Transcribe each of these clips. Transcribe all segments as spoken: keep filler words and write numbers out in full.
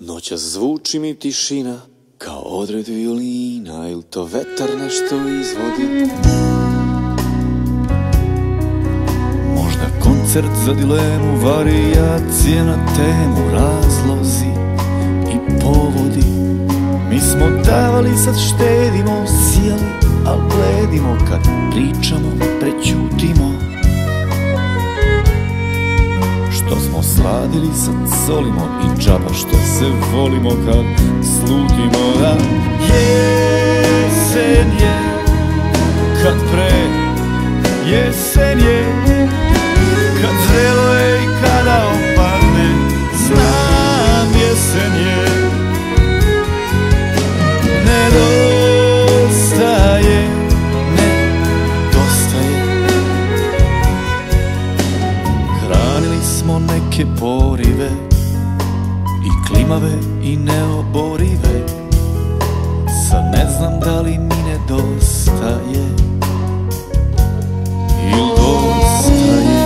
Noćas zvuči mi tišina kao odred violina, il to vetar nešto izvodi? Možda koncert za dilemu, varijacije na temu, razlozi i povodi. Mi smo davali, sad štedimo, sijali, al gledimo, kad pričamo, prećutimo. Što smo sladili, sad solimo, i džaba što se volimo, kad slutimo. A jesen je, kad pre, jesen je, kad zrelo je i kada opadne, znam jesen je. Nedostaje, ne, dostaje. Hranili smo neke porive, i klimave i neoborive. Sad ne znam da li mi nedostaje ili dostaje.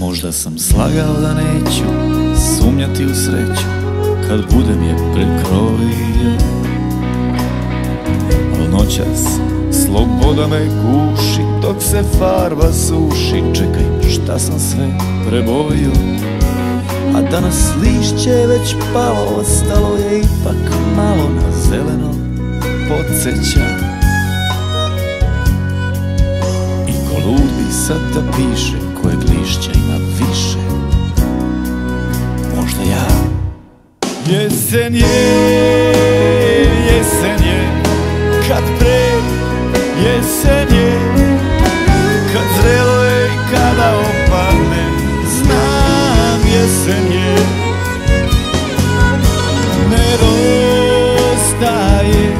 Možda sam slagao da neću sumnjati u sreću, kad budem je prekrovio. Al noćas sloboda me guši, dok se farba suši. Čekaj, šta sam sve prebojio? A danas lišće je već palo, ostalo je ipak malo, na zeleno podsjeća. I ko lud bi sad da piše, kojeg lišća ima više, možda ja. Jesen je, jesen je, kad pre, jesen je, kad zrelo je i kada opadne, znam jesen je. Nedostaje,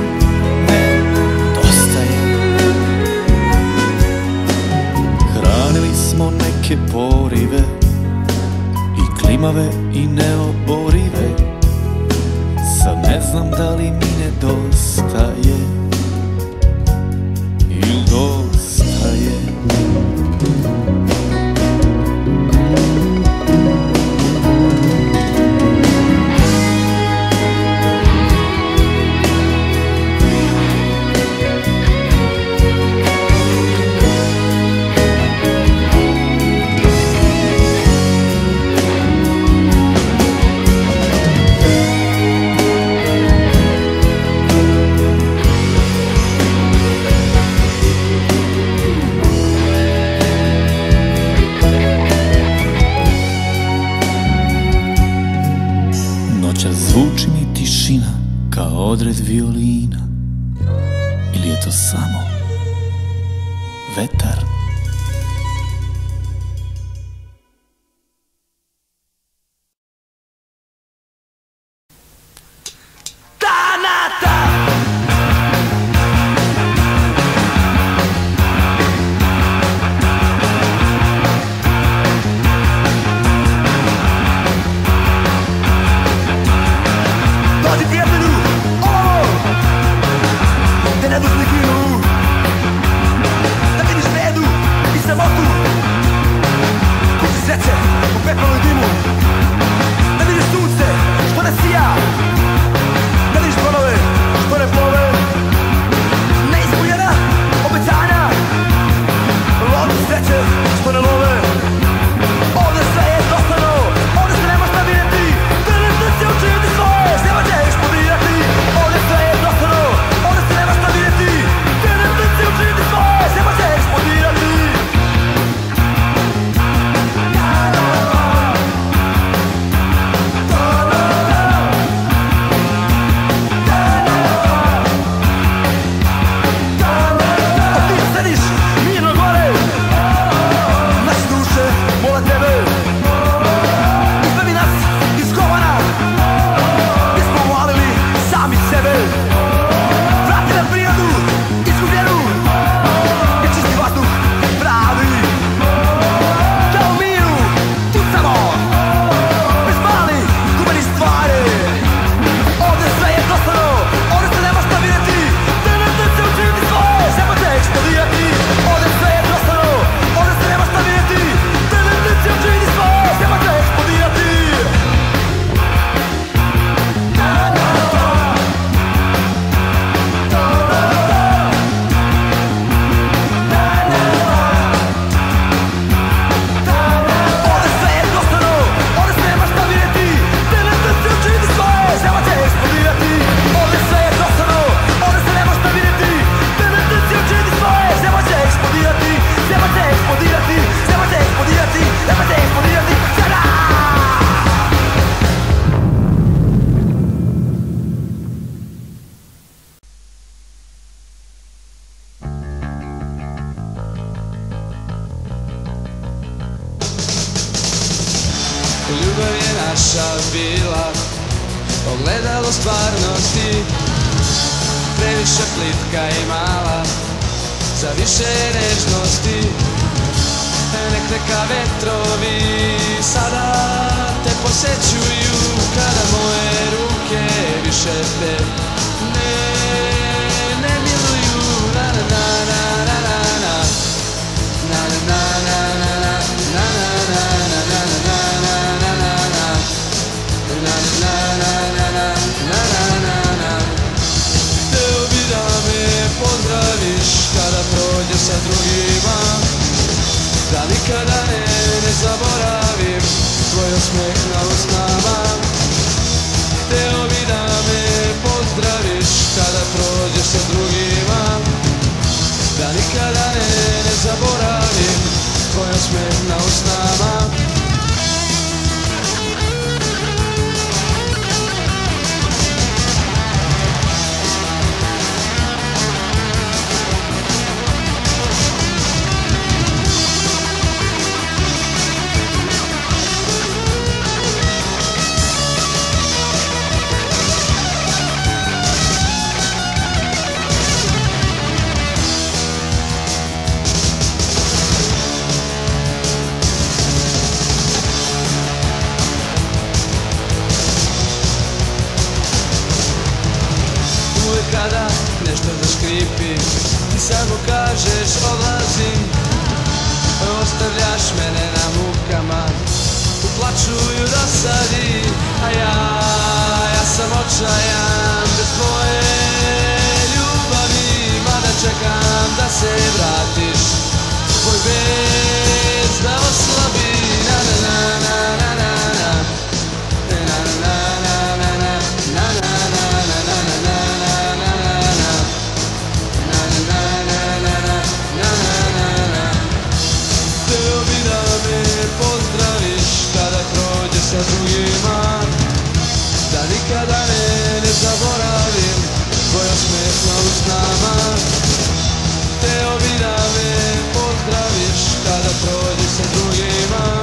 neke porive, i klimave i neoborive. Sad ne znam da li mi nedostaje ili dostaje. Zvuči mi tišina kao odred violina, ili je to samo vetar? Tá vendo os medos? Ljubav je naša bila, ogledalo stvarnosti. Previše plitka I mala, za više nežnosti. Nek neka vetrovi sada te posećuju, kada moje ruke više te ne miluju. Na na na na na na na na na na na na na na na na na na. Hteo bi da me pozdraviš kada prođeš sa drugima, da nikada ne zaboravim tvoj osmeh na usnama. Hteo bi da me pozdraviš kada prođeš sa drugima, da nikada ne zaboravim tvoj osmeh na usnama. Kada nešto da škripi, ti samo kažeš odlazim. Ostavljaš mene na mukama, uplačuju dosadi. A ja, ja sam očajan bez tvoje ljubavi, mada čekam da se vratiš, tvoj bez da oslabi. Na na na na na na na na na na na na na na. Nikada ne zaboravim tvoj osmeh na usnama. Hteo bi da me pozdraviš kada prođeš sa drugima,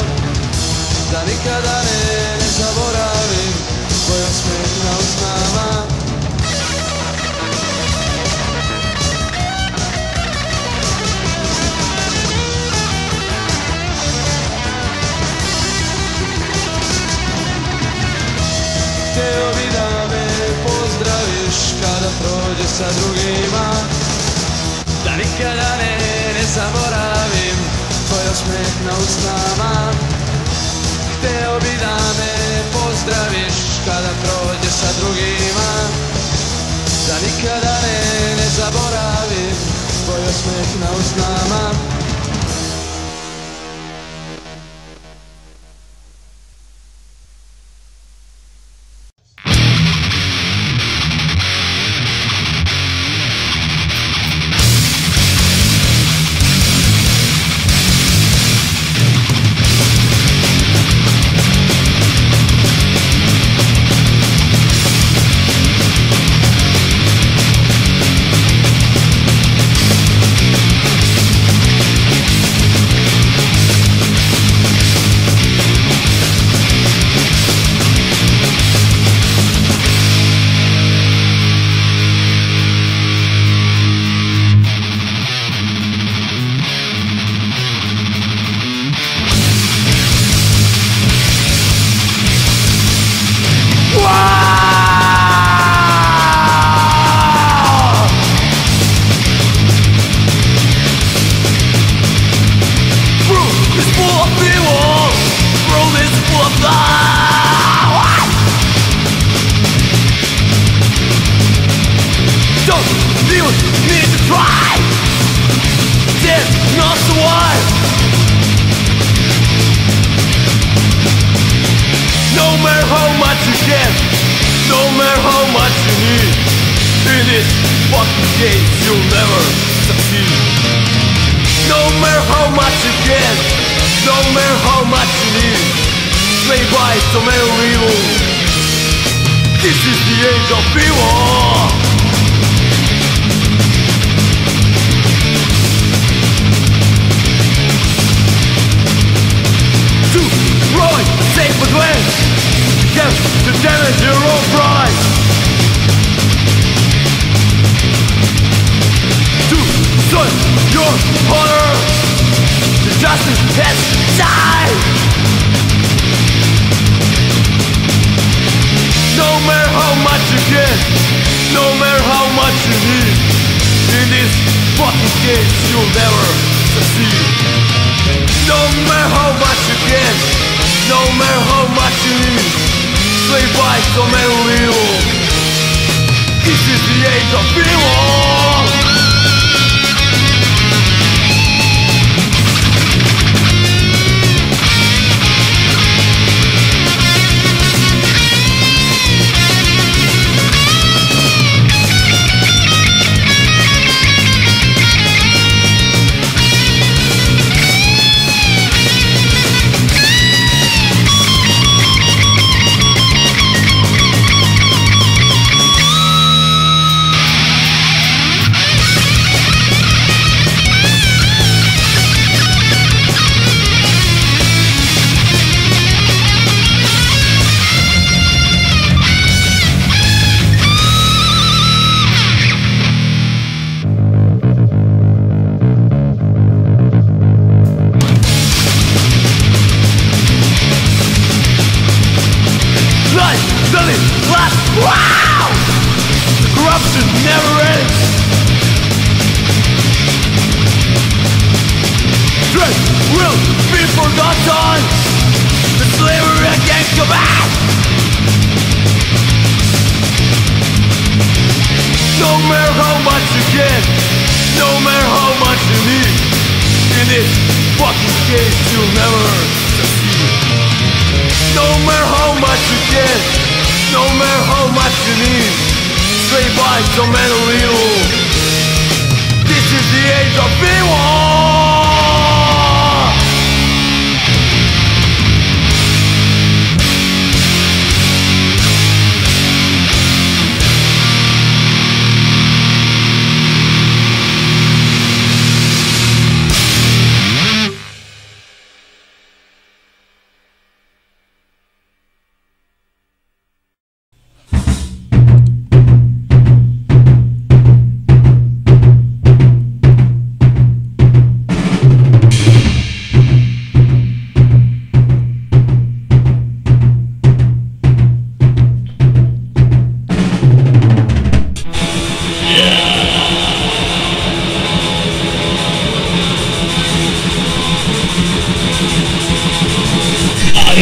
da nikada ne zaboravim tvoj osmeh na usnama. Hteo bi da me pozdraviš kada prođeš sa drugima, da nikada ne zaboravim tvoj osmeh na usnama. Hteo bi da me pozdraviš kada prođeš sa drugima, da nikada ne zaboravim tvoj osmeh na usnama. But where? this fucking case, you'll never succeed. No matter how much you get, no matter how much you need, slay by so many evil. This is the age of evil. Wow! Corruption never ends. Truth will be forgotten. The slavery against the back. No matter how much you get, no matter how much you need, in this fucking case you'll never succeed. No matter how much you get, no matter how much you need, stay by so many little. This is the age of evil.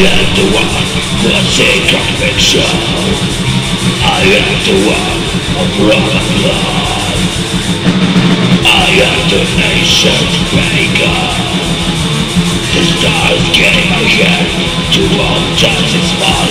I am the one that's a conviction. I am the one of Roman blood. I am the nation's maker. The stars came again to all that is my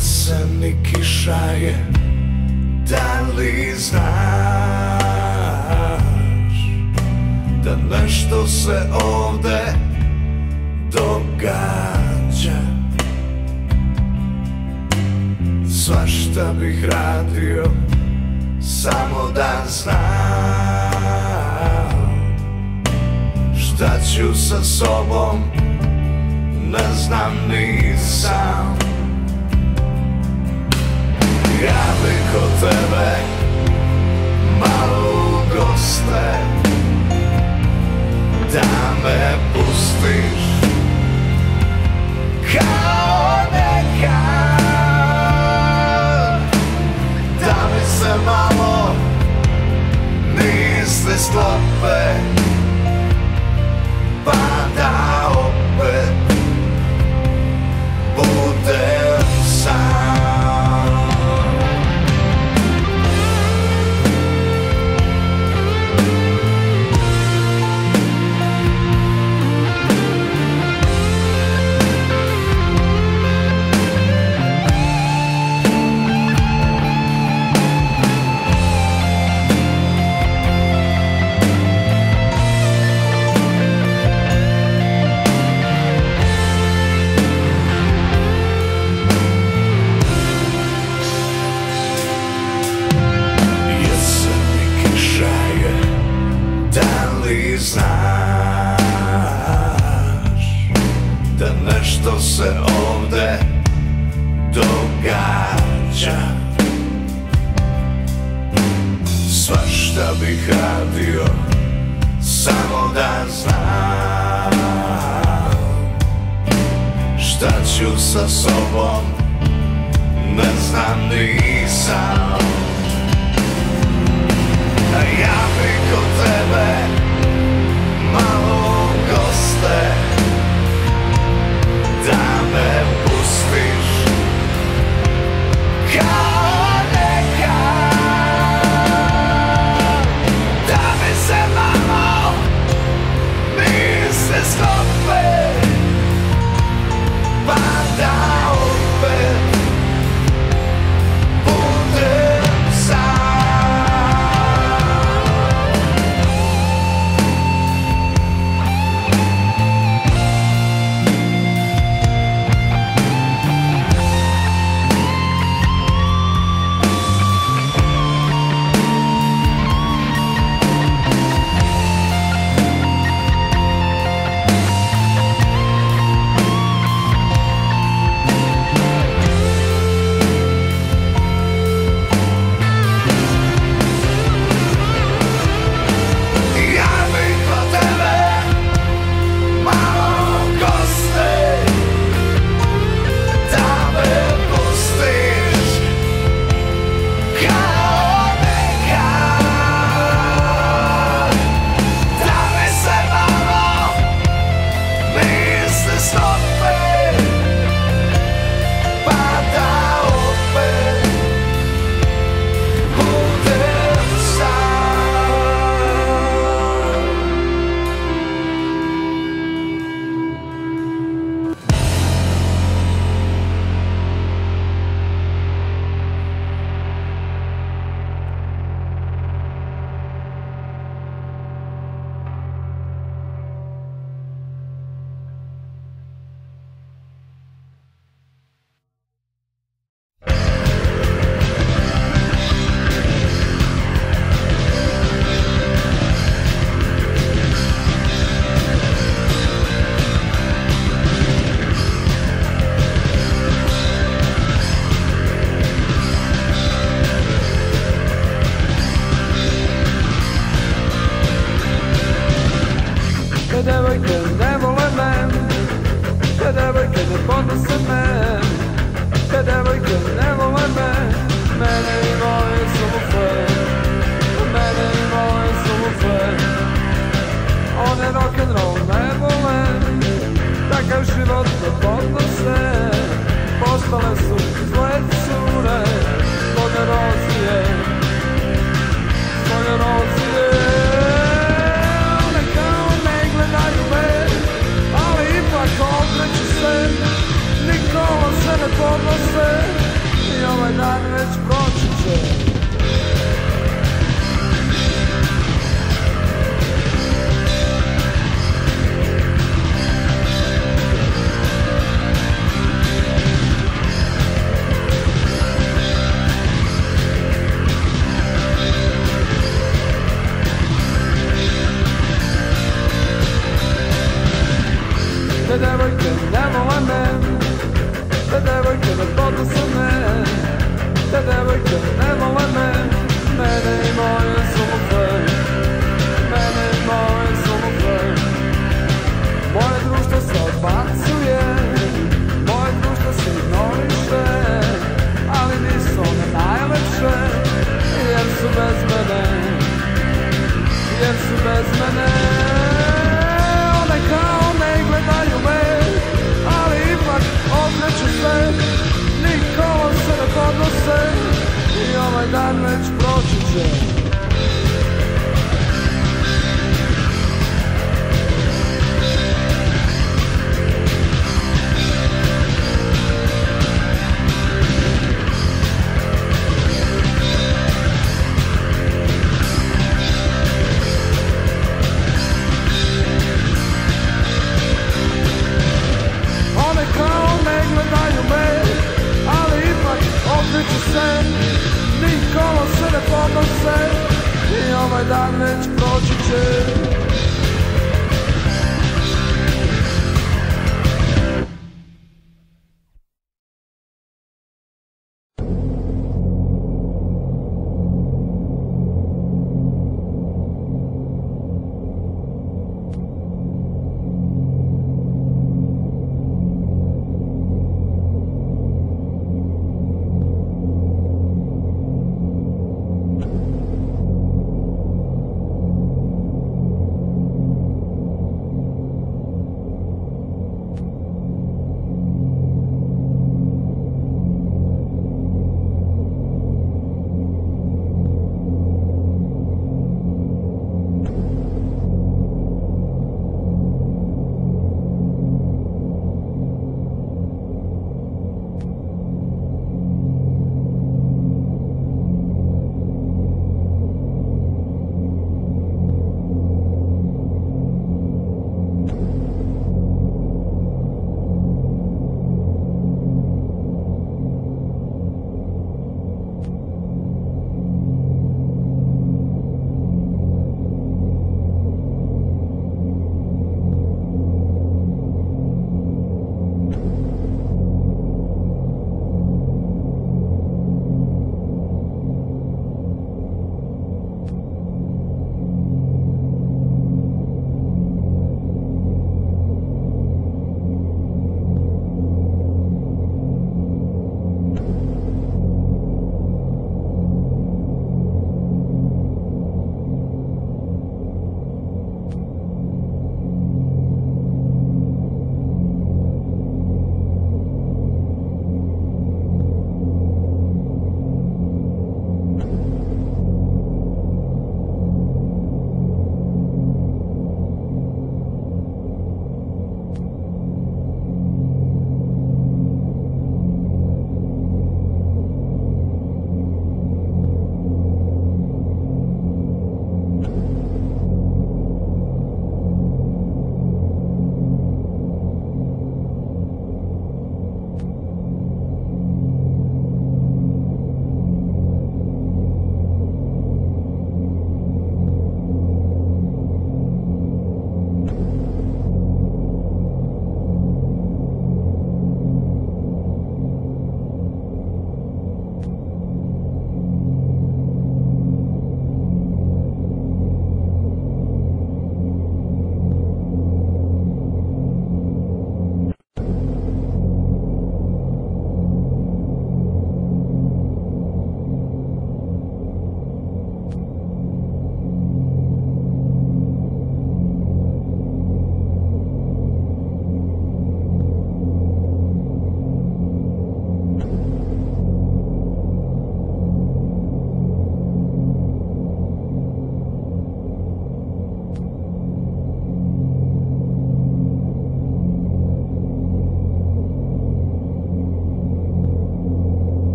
серце не кишає, далі знаєш, та нещо се овде događa. Svašta bih radio, samo da znam šta ću sa sobom, ne znam ni sam. Ja bih kod tebe malo u goste, da me pustiš kao nekad, da mi se malo misli sklope, pa da opet budem sam. Nešto se ovde događa, svašta bih radio, samo da znam šta ću sa sobom, ne znam ni sam. A ja bih kod tebe malo goste, da me pustiš kao nekad, da mi se malo misli sklope, pa da opet budem sam. Nikolo se ne podnose. non-responsible. The devil can never a man. The devil can afford to see man. The devil can never a man. Many more is overflowing. Many more is overflowing. Moje drużne się odbacuje. Moje drużne się ignoruje. Ale nie są najlepsze. Jezu bez mnie. Jezu bez mnie. Nikomu se ne podnose I ovaj dan već proći će. Nikomu se ne podnose I ovaj dan već proći će.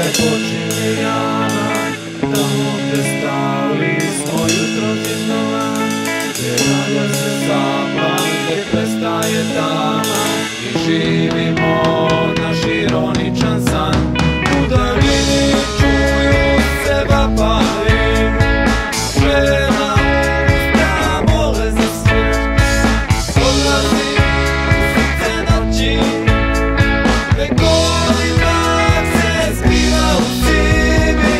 Przechodzimy jana, tam gdy stały swoją drogę znowa. Wydaje się zapach, gdy przestaje dama i żywimy nasz ironiczny san. Udariny czują se wapały, że na usta może zasnąć. Odlazy se nad dzień, wygody tak se zbiła u ciebie.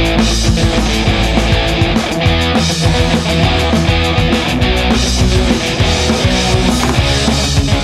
We'll be right back.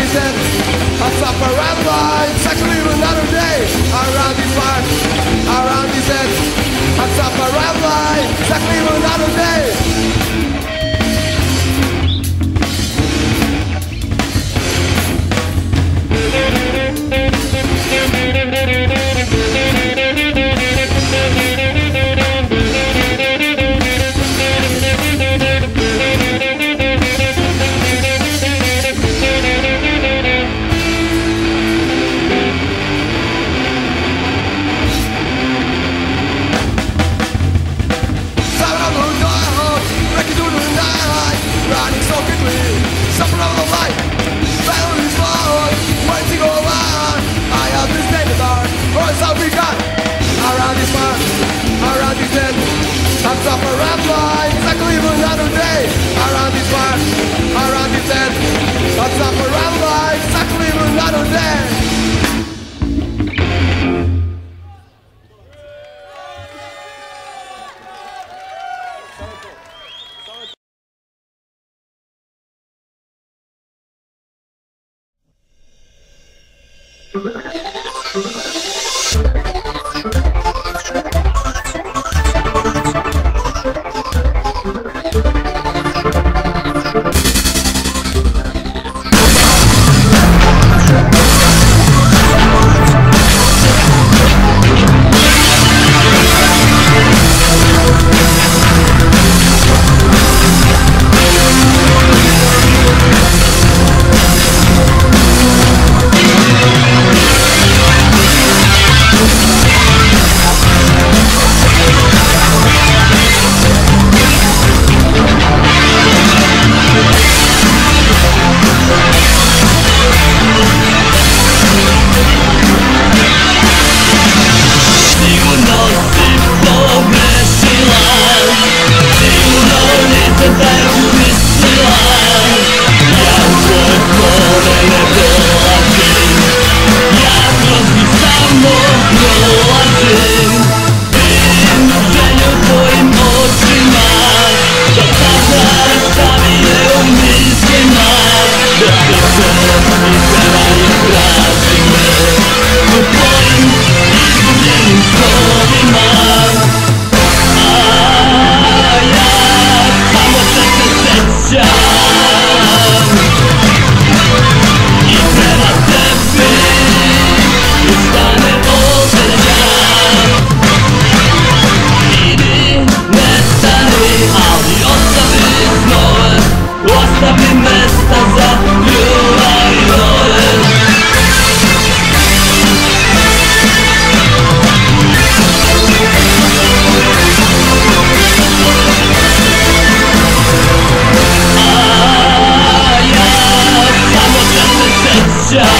she said, I suffer and life. Secondly, another day, around this part, around this end. I suffer and life. Secondly, another day. I suffer and life, I could live another day. Around this fire, around this end. I suffer and life, I could live another day. Show!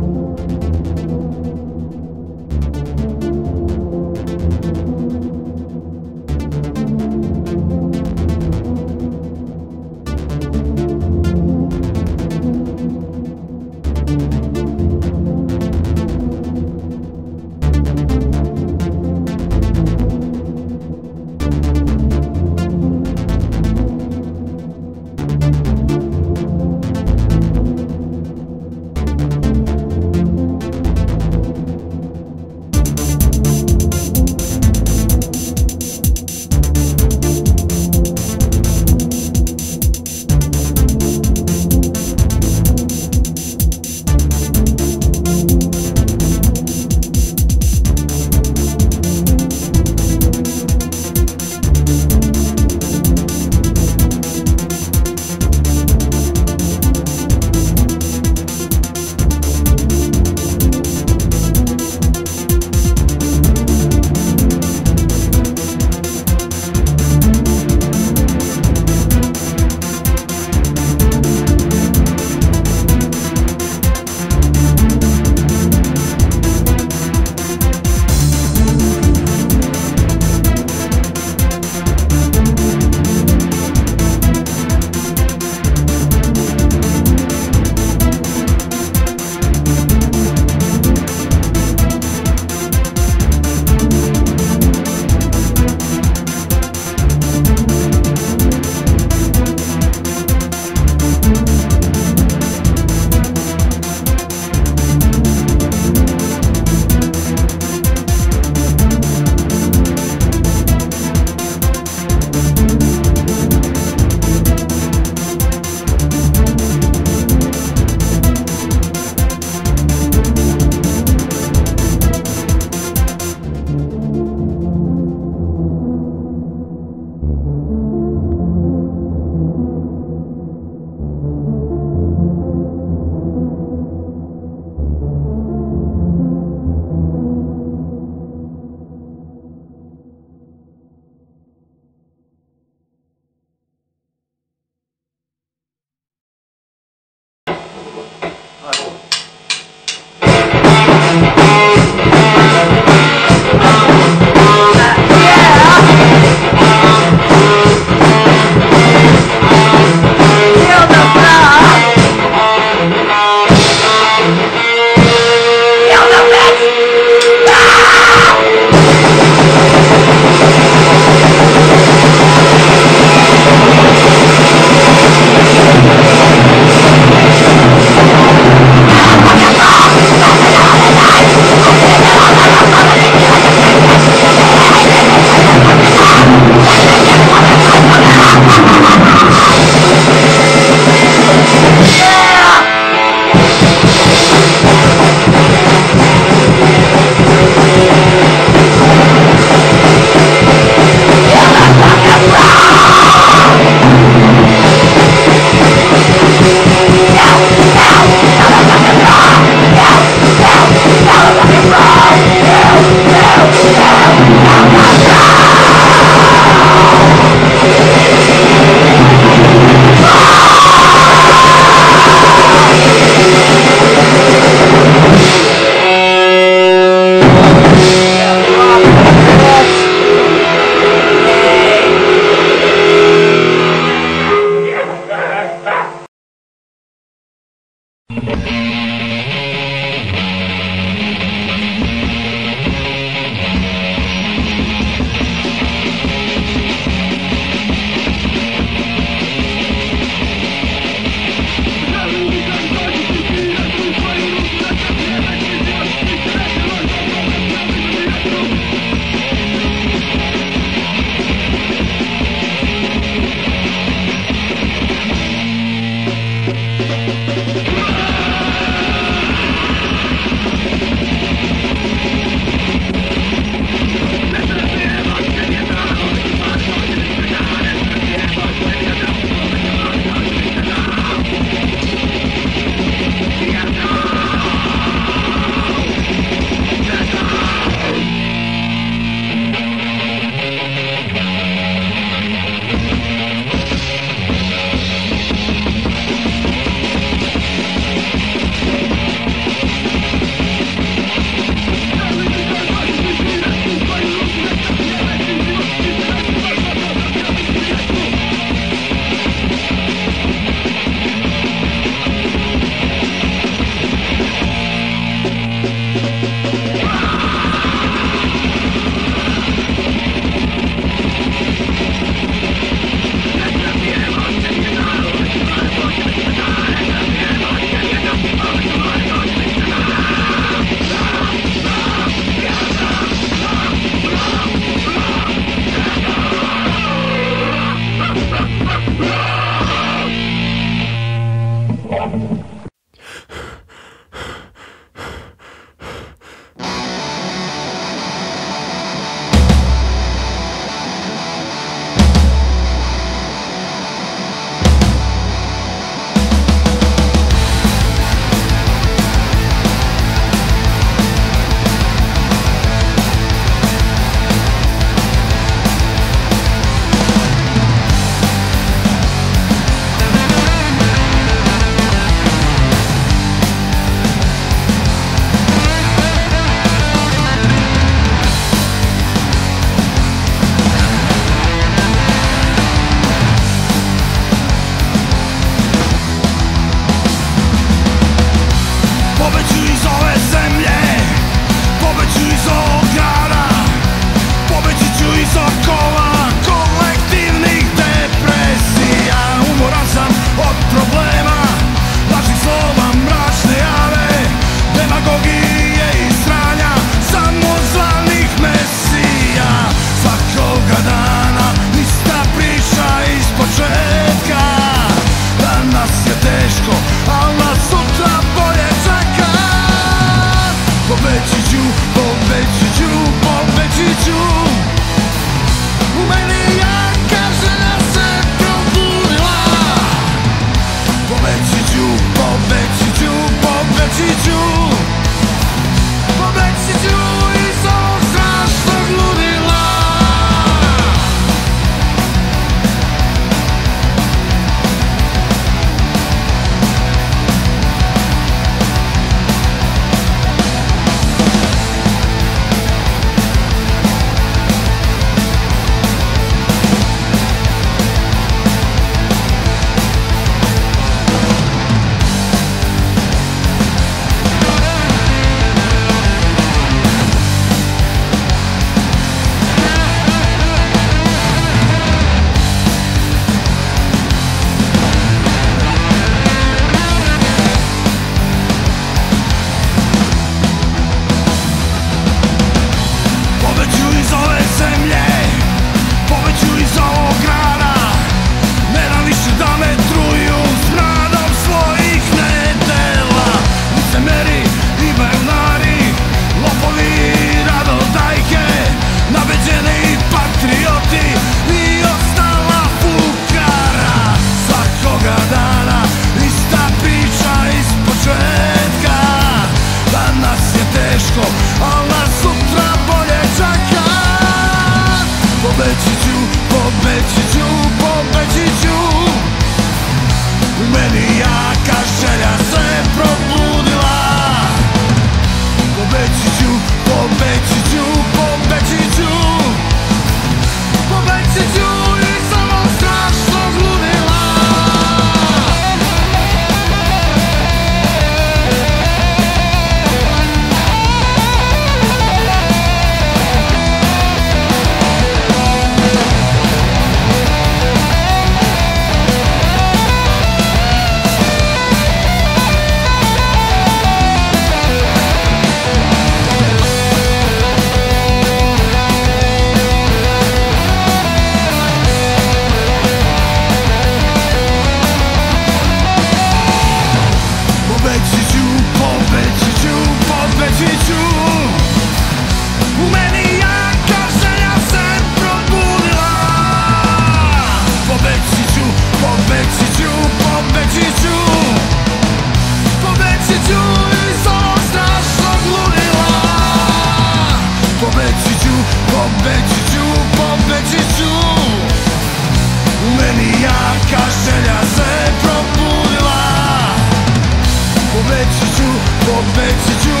Победителю, победителю,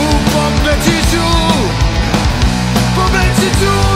победителю, победителю.